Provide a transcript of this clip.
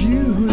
you